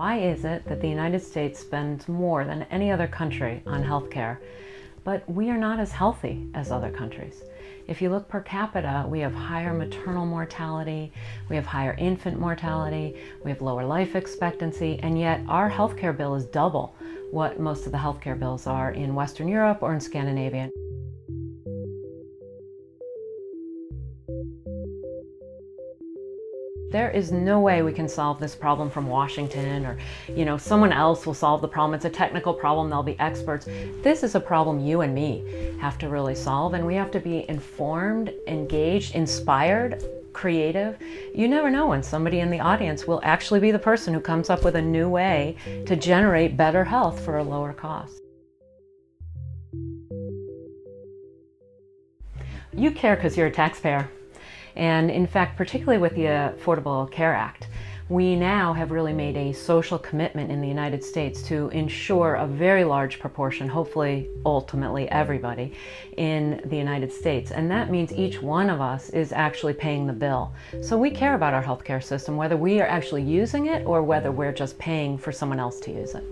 Why is it that the United States spends more than any other country on healthcare, but we are not as healthy as other countries? If you look per capita, we have higher maternal mortality, we have higher infant mortality, we have lower life expectancy, and yet our healthcare bill is double what most of the healthcare bills are in Western Europe or in Scandinavia. There is no way we can solve this problem from Washington or, someone else will solve the problem. It's a technical problem. They'll be experts. This is a problem you and me have to really solve, and we have to be informed, engaged, inspired, creative. You never know when somebody in the audience will actually be the person who comes up with a new way to generate better health for a lower cost. You care because you're a taxpayer. And in fact, particularly with the Affordable Care Act, we now have really made a social commitment in the United States to ensure a very large proportion, hopefully ultimately everybody in the United States. And that means each one of us is actually paying the bill. So we care about our healthcare system, whether we are actually using it or whether we're just paying for someone else to use it.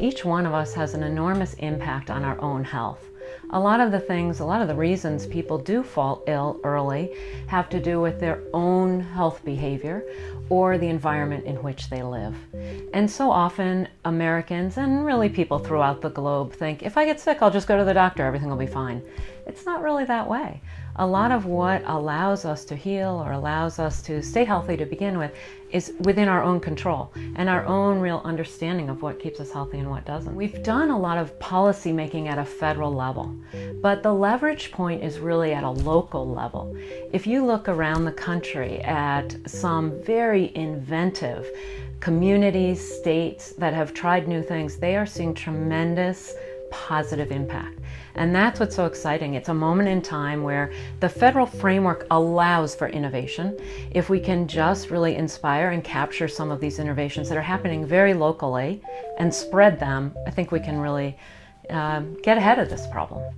Each one of us has an enormous impact on our own health. A lot of the reasons people do fall ill early have to do with their own health behavior or the environment in which they live. And so often Americans and really people throughout the globe think, if I get sick, I'll just go to the doctor, everything will be fine. It's not really that way. A lot of what allows us to heal or allows us to stay healthy to begin with is within our own control and our own real understanding of what keeps us healthy and what doesn't. We've done a lot of policy making at a federal level, but the leverage point is really at a local level. If you look around the country at some very inventive communities, states that have tried new things, they are seeing tremendous positive impact. And that's what's so exciting. It's a moment in time where the federal framework allows for innovation. If we can just really inspire and capture some of these innovations that are happening very locally and spread them, I think we can really get ahead of this problem.